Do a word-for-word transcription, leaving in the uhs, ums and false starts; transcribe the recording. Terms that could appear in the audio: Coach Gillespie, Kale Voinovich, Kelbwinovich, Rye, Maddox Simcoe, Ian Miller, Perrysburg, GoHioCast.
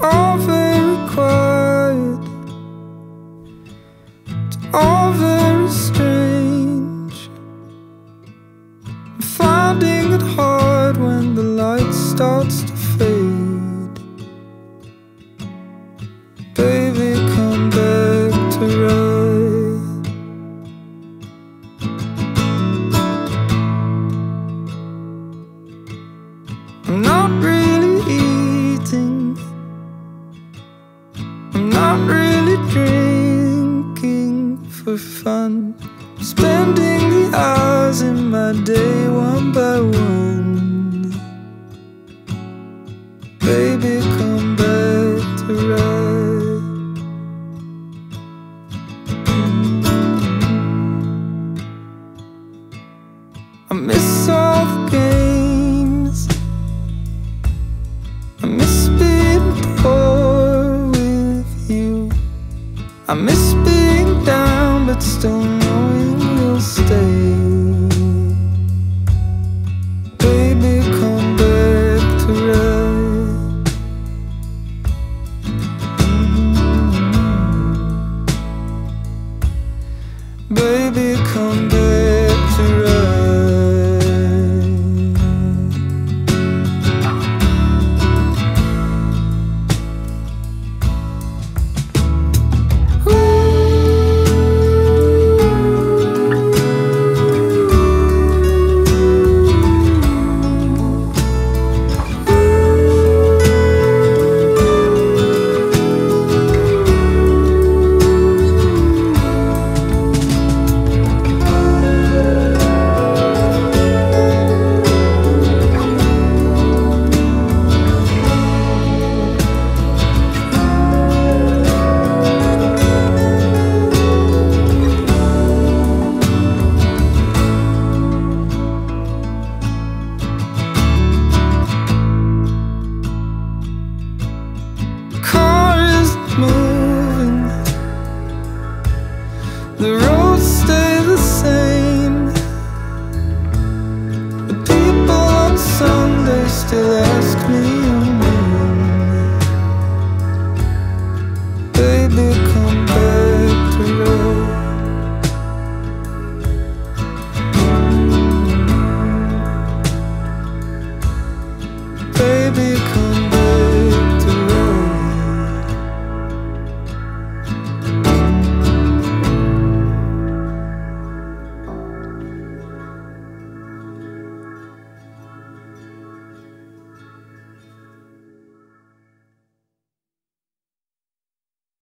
all very quiet, it's all very strange. I'm finding it hard when the light starts to fade. Baby, come back to Rye. I'm not really eating, I'm not really drinking for fun. I'm spending the hours in my day one by one. Baby, come back to Rye. I miss all the games, I miss being poor. I miss being down, but still knowing you'll stay. Baby, come back to Rye. Baby, come back to Rye. The road's still